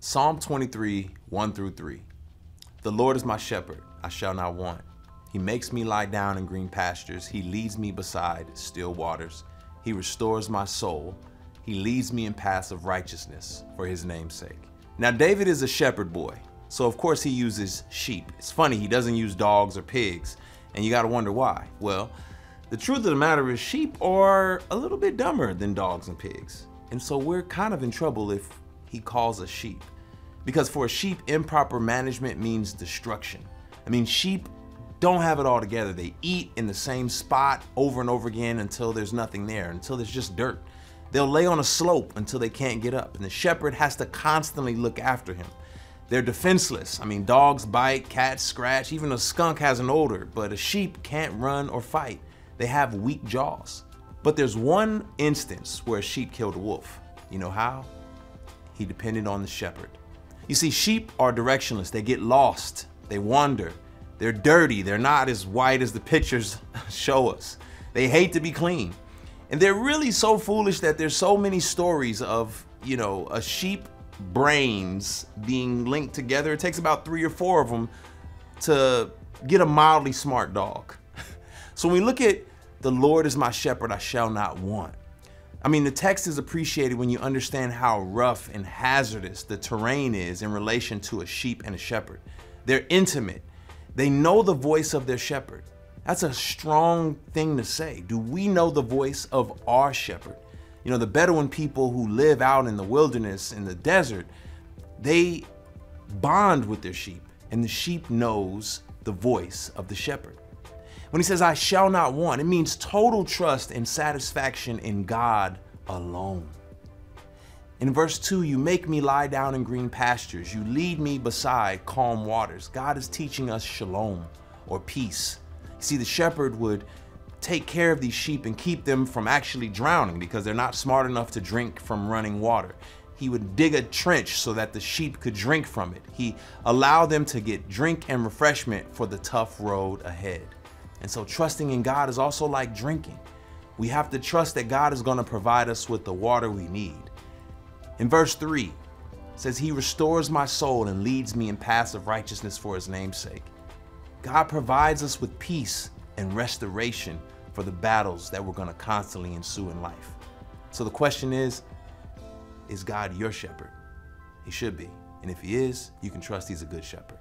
Psalm 23, 1-3. The Lord is my shepherd, I shall not want. He makes me lie down in green pastures. He leads me beside still waters. He restores my soul. He leads me in paths of righteousness for his name's sake. Now, David is a shepherd boy, so of course he uses sheep. It's funny, he doesn't use dogs or pigs, and you gotta wonder why. Well, the truth of the matter is sheep are a little bit dumber than dogs and pigs. And so we're kind of in trouble if he calls us sheep. Because for a sheep, improper management means destruction. I mean, sheep don't have it all together. They eat in the same spot over and over again until there's nothing there, until there's just dirt. They'll lay on a slope until they can't get up, and the shepherd has to constantly look after him. They're defenseless. I mean, dogs bite, cats scratch, even a skunk has an odor, but a sheep can't run or fight. They have weak jaws. But there's one instance where a sheep killed a wolf. You know how? He depended on the shepherd. You see, sheep are directionless. They get lost, they wander, they're dirty, they're not as white as the pictures show us. They hate to be clean. And they're really so foolish that there's so many stories of, a sheep brains being linked together. It takes about 3 or 4 of them to get a mildly smart dog. So when we look at the Lord is my shepherd, I shall not want. I mean, the text is appreciated when you understand how rough and hazardous the terrain is in relation to a sheep and a shepherd. They're intimate. They know the voice of their shepherd. That's a strong thing to say. Do we know the voice of our shepherd? You know, the Bedouin people who live out in the wilderness, in the desert, they bond with their sheep, and the sheep knows the voice of the shepherd. When he says, I shall not want, it means total trust and satisfaction in God alone. In verse 2, you make me lie down in green pastures. You lead me beside calm waters. God is teaching us shalom or peace. See, the shepherd would take care of these sheep and keep them from actually drowning because they're not smart enough to drink from running water. He would dig a trench so that the sheep could drink from it. He allowed them to get drink and refreshment for the tough road ahead. And so trusting in God is also like drinking. We have to trust that God is going to provide us with the water we need. In verse 3, it says, he restores my soul and leads me in paths of righteousness for his name's sake. God provides us with peace and restoration for the battles that we're going to constantly ensue in life. So the question is God your shepherd? He should be. And if he is, you can trust he's a good shepherd.